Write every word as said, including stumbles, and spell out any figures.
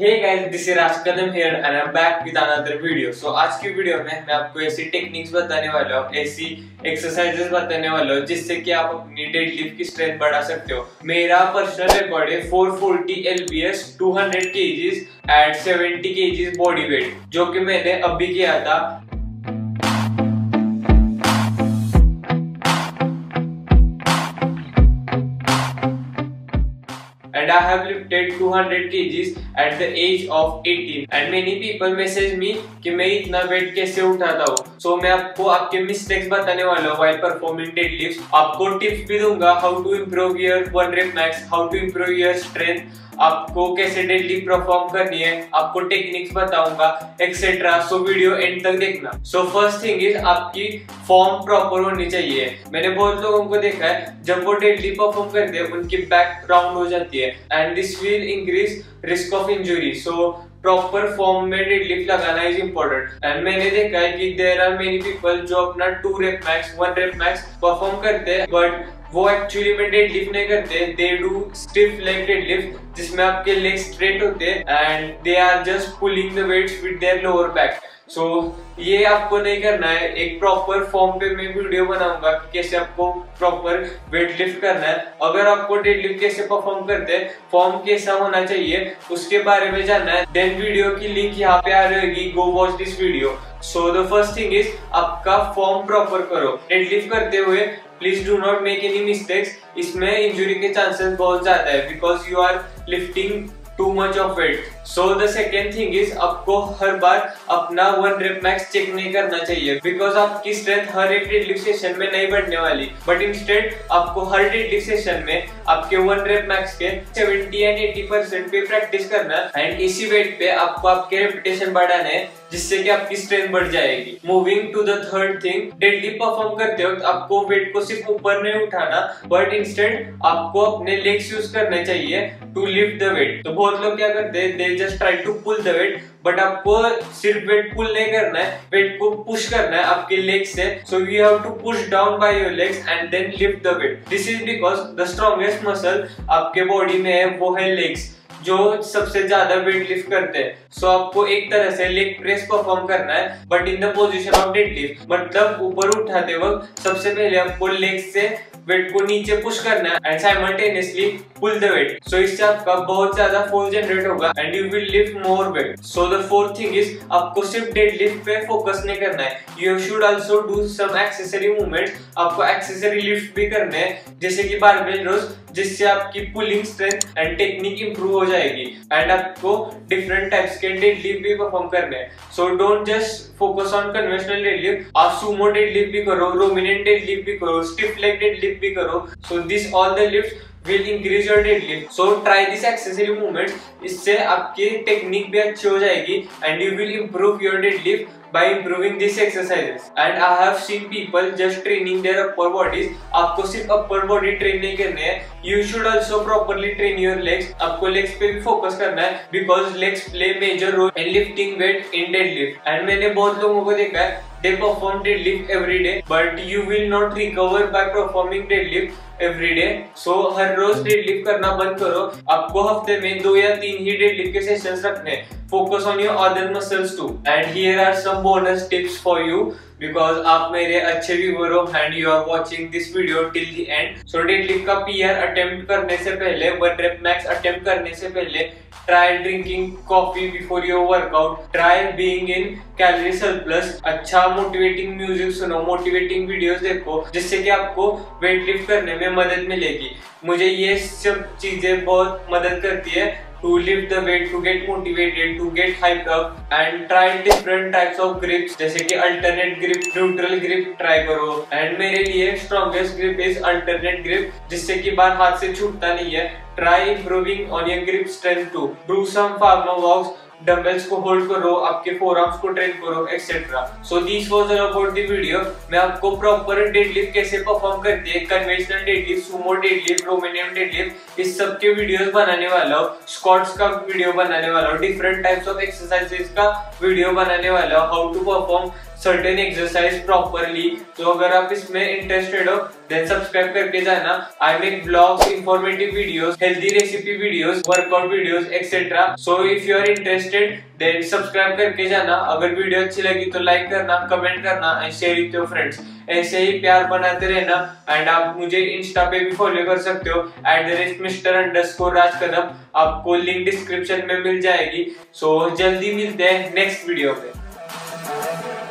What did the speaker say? Hey guys, this is Raj Kadam here and I am back with another video. So आज की video में मैं आपको ऐसी टेक्निक्स बताने वाला हूँ, ऐसी एक्सरसाइजेस बताने वाला हूँ जिससे कि आप अपनी डेडलिफ्ट की स्ट्रेंथ बढ़ा सकते हो। मेरा पर्सनल रिकॉर्ड है four forty LBS, two hundred kgs and seventy kgs body weight, जो कि मैंने अभी किया था। And I have lifted two hundred kgs at the age of eighteen. And many people message me कि मैं इतना वेट कैसे उठाता हूँ। So मैं आपको आपके मिस्टेक्स बताने वाला हूँ while performing deadlifts. आपको टिप्स भी दूंगा how to improve your one rep max, how to improve your strength, आपको कैसे डेडलिफ्ट परफॉर्म करनी है, आपको टेक्निक्स बताऊंगा एक्सेट्रा। सो वीडियो एंड तक देखना। सो फर्स्ट थिंग इज आपकी फॉर्म प्रॉपर होनी चाहिए। मैंने बहुत लोगों को देखा है जब वो डेडलिफ्ट परफॉर्म करते हैं उनकी बैक राउंड हो जाती है and this will increase risk of injury. So proper form में डेडलिफ्ट लगाना इज इम्पोर्टेंट। एंड मैंने देखा है कि देयर आर मेनी पीपल जो अपना two rep max one rep max perform करते हैं बट वो एक्चुअली में डेडलिफ्ट नहीं करते। They do stiff leg deadlift जिसमें आपके लेग स्ट्रेट होते हैं and they are just pulling the weights with their lower back. So so, ये आपको नहीं करना है। एक प्रॉपर फॉर्म पे मैं वीडियो बनाऊंगा कि कैसे आपको प्रॉपर वेट लिफ्ट करना है। अगर आपको डेड लिफ्ट कैसे परफॉर्म करते हैं, फॉर्म कैसा होना चाहिए, उसके बारे में जानना है, देन वीडियो की लिंक यहाँ पे आ रहेगी, go watch this video. So the first thing is आपका फॉर्म प्रॉपर करो। डेड लिफ्ट करते हुए please do not make any mistakes. इसमें इंजुरी के चांसेस बहुत ज्यादा है because you are lifting too much of weight. So the second thing is आपको हर बार अपना वन रेप मैक्स चेक नहीं करना चाहिए बिकॉज आपकी स्ट्रेंथ हर एक डेडलिफ्ट सेशन में नहीं बढ़ने वाली, बट इंस्टेड आपको हर डेडलिफ्ट सेशन में आपके वन रेप मैक्स के सेवेंटी एंड एटी परसेंट पे प्रैक्टिस करना एंड इसी वेट पे आपको आपके रेपिटेशन बढ़ाना है जिससे कि आपकी स्ट्रेंथ बढ़ जाएगी। Moving to the third thing, deadlift perform करते वक्त आपको वेट को सिर्फ ऊपर नहीं उठाना बट इंस्टेंट आपको अपने लेग्स यूज करने चाहिए टू लिफ्ट द वेट। तो बहुत लोग क्या करते हैं, they just try to pull the weight, but आपको सिर्फ वेट पुल नहीं करना है, वेट को पुश करना है आपके लेग से। So you have to push down by your legs and then lift the weight. This is because the strongest muscle आपके बॉडी में है वो है लेग्स, जो सबसे ज्यादा वेट लिफ्ट करते हैं। सो so, आपको एक तरह से लेग प्रेस परफॉर्म करना है but in the position of deadlift, मतलब ऊपर उठाते वक्त सबसे पहले आपको लेग से वेट को नीचे पुश करना है and simultaneously pull the weight. So इससे आपका बहुत ज्यादा फोर्स जनरेट होगा and you will lift more weight. So the fourth thing is आपको सिर्फ डेडलिफ्ट पे फोकस नहीं करना है, you should also do some accessory movements. आपको एक्सेसरी लिफ्ट भी करने हैं जैसे कि बारबेल रोज, जिससे आपकी pulling strength and technique improve हो जाएगी एंड आपको डिफरेंट टाइप्स के डेडलिफ्ट भी परफॉर्म करने हैं। So don't just focus on conventional deadlift, आप सुमो डेडलिफ्ट भी करो, रोमिनेंट डेडलिफ्ट भी करो, स्टिफ लेग डेडलिफ्ट भी करो। So this all the lift will increase your deadlift. So try this accessory movement. इससे आपकी टेक्निक भी अच्छी हो जाएगी and you will improve your deadlift by improving these exercises. And I have seen people just training their upper bodies. आपको सिर्फ upper body train नहीं करने हैं. You should also properly train your legs. आपको legs पे भी focus करना है because legs play major role in lifting weight in deadlift. And मैंने बहुत लोगों को देखा है they perform deadlift every day, but you will not recover by performing deadlift every day. So हर रोज डेडलिफ्ट करना बंद करो। आपको हफ्ते में दो या तीन ही डेडलिफ्ट के सेशंस रखने। Focus on your other muscles too. And here are some bonus tips for you because आप मेरे अच्छे व्यूअर हो and you are watching this video till the end. So deadlift का पीआर अटेम्प्ट करने से पहले, वन रेप मैक्स अटेम्प्ट करने से पहले try drinking coffee before your workout, try being in calorie surplus, अच्छा मोटिवेटिंग म्यूजिक सुनो, मोटिवेटिंग वीडियोस देखो, जिससे कि आपको वेट लिफ्ट करने में मदद मिलेगी। मुझे ये सब चीजें बहुत मदद करती है to lift the weight, to get motivated, to get hyped up and try different types of grips जैसे कि alternate grip, neutral grip try करो। and मेरे लिए strongest grip is alternate grip जिससे कि बार हाथ से छूटता नहीं है। try improving on your grip strength too, do some farmer walks, dumbbells को होल्ड करो, आपके फोरआर्म्स को ट्रेन करो etcetera. So this was all about the video. मैं आपको प्रॉपर डेडलिफ्ट कैसे परफॉर्म करते हैं, conventional deadlift, sumo deadlift, Romanian deadlift, इस सब के वीडियोस बनाने वाला हूँ, स्क्वाट्स का वीडियो बनाने वाला हूँ, डिफरेंट टाइप्स ऑफ एक्सरसाइजेस का वीडियो बनाने वाला हूँ, how to perform certain exercise properly. तो अगर आप इसमें इंटरेस्टेड हो देन सब्सक्राइब करके जाना। I make blogs, informative videos, healthy recipe videos, workout videos etcetera. So if you are interested then subscribe करके जाना। अगर वीडियो अच्छी लगी तो लाइक करना, कमेंट करना and share with your friends. ऐसे ही प्यार बनाते रहना एंड आप मुझे इंस्टा पे भी फॉलो कर सकते हो at the rate mister underscore Raj Kadam. आपको लिंक डिस्क्रिप्शन में मिल जाएगी। सो so, जल्दी मिलते हैं नेक्स्ट वीडियो पे।